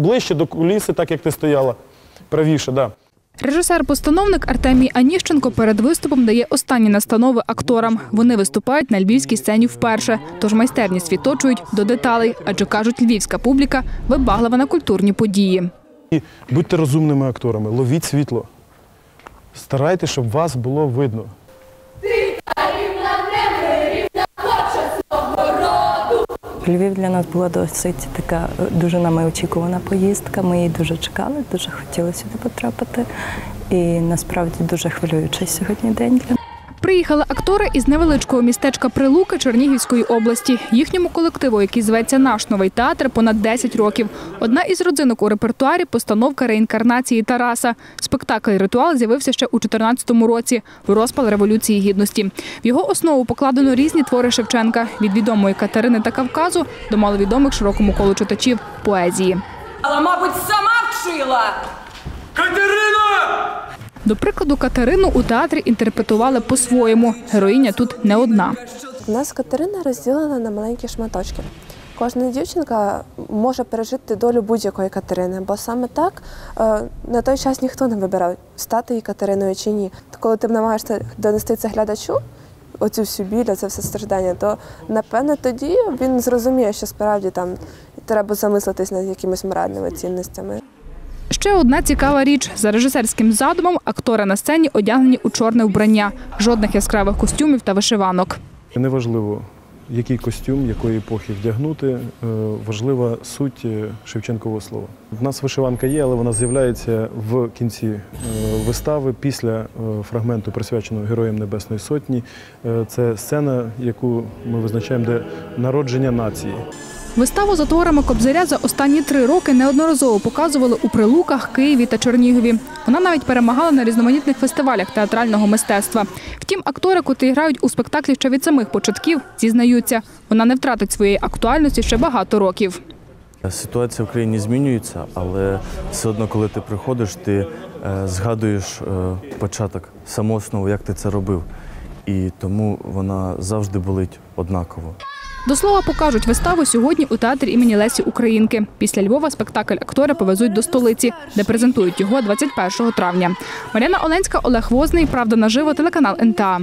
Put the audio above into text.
ближче до куліси, так як ти стояла, правіше, да. Режисер-постановник Артемій Аніщенко перед виступом дає останні настанови акторам. Вони виступають на львівській сцені вперше, тож майстерність відточують до деталей, адже, кажуть, львівська публіка вибаглива на культурні події. І будьте розумними акторами, ловіть світло. Старайтеся, щоб вас було видно. Львів для нас була досить така дуже нами очікувана поїздка, ми її дуже чекали, дуже хотіли сюди потрапити і насправді дуже хвилюючий сьогодні день. Приїхали актори із невеличкого містечка Прилука Чернігівської області. Їхньому колективу, який зветься «Наш Новий театр», понад 10 років. Одна із родзинок у репертуарі – постановка реінкарнації Тараса. Спектакль «Ритуал» з'явився ще у 2014 році, в розпал Революції Гідності. В його основу покладено різні твори Шевченка – від відомої «Катерини» та «Кавказу» до маловідомих широкому колу читачів поезії. Але, мабуть, сама вчила! Катерина! До прикладу, Катерину у театрі інтерпретували по-своєму. Героїня тут не одна. У нас Катерина розділена на маленькі шматочки. Кожна дівчинка може пережити долю будь-якої Катерини, бо саме так на той час ніхто не вибирав, стати їй Катериною чи ні. Коли ти намагаєшся донести це глядачу, оцю всю біль, оце все страждання, то, напевно, тоді він зрозуміє, що справді там треба замислитись над якимись моральними цінностями. Ще одна цікава річ. За режисерським задумом актори на сцені одягнені у чорне вбрання. Жодних яскравих костюмів та вишиванок. Неважливо, який костюм, якої епохи вдягнути, важлива суть Шевченкового слова. У нас вишиванка є, але вона з'являється в кінці вистави, після фрагменту, присвяченого Героям Небесної Сотні. Це сцена, яку ми визначаємо, де народження нації. Виставу за творами Кобзаря за останні 3 роки неодноразово показували у Прилуках, Києві та Чернігові. Вона навіть перемагала на різноманітних фестивалях театрального мистецтва. Втім, актори, котрі грають у спектаклі ще від самих початків, зізнаються, вона не втратить своєї актуальності ще багато років. Ситуація в країні змінюється, але все одно, коли ти приходиш, ти згадуєш початок, саму основу, як ти це робив. І тому вона завжди болить однаково. До слова, покажуть виставу сьогодні у театрі імені Лесі Українки. Після Львова спектакль актори повезуть до столиці, де презентують його 21 травня. Мар'яна Оленська, Олег Возний, «Правда наживо», телеканал НТА.